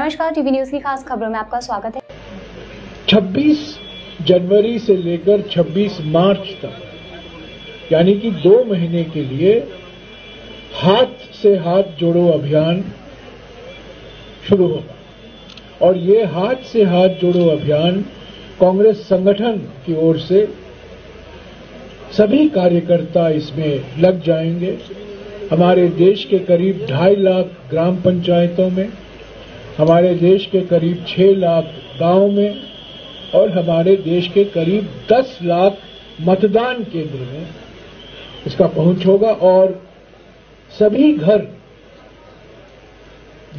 नमस्कार, TV news की खास खबरों में आपका स्वागत है। 26 जनवरी से लेकर 26 मार्च तक यानी कि 2 महीने के लिए हाथ से हाथ जोड़ो अभियान शुरू होगा और ये हाथ से हाथ जोड़ो अभियान कांग्रेस संगठन की ओर से सभी कार्यकर्ता इसमें लग जाएंगे। हमारे देश के करीब 2.5 लाख ग्राम पंचायतों में, हमारे देश के करीब 6 लाख गांव में और हमारे देश के करीब 10 लाख मतदान केंद्र में इसका पहुंच होगा और सभी घर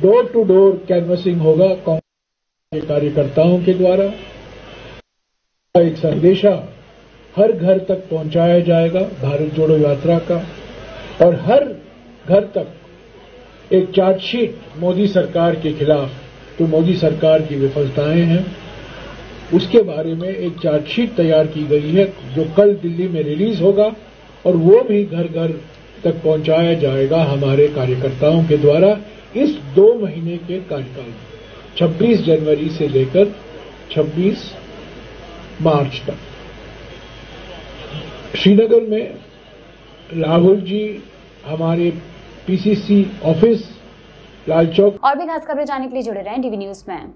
डोर टू डोर कैनवसिंग होगा कांग्रेस के कार्यकर्ताओं के द्वारा। एक संदेशा हर घर तक पहुंचाया जाएगा भारत जोड़ो यात्रा का और हर घर तक एक चार्जशीट मोदी सरकार के खिलाफ जो मोदी सरकार की विफलताएं हैं उसके बारे में एक चार्जशीट तैयार की गई है जो कल दिल्ली में रिलीज होगा और वो भी घर घर तक पहुंचाया जाएगा हमारे कार्यकर्ताओं के द्वारा इस 2 महीने के कार्यकाल में 26 जनवरी से लेकर 26 मार्च तक। श्रीनगर में राहुल जी हमारे PCC ऑफिस लाल चौक। और भी खास खबरें जानने के लिए जुड़े रहें टीवी न्यूज में।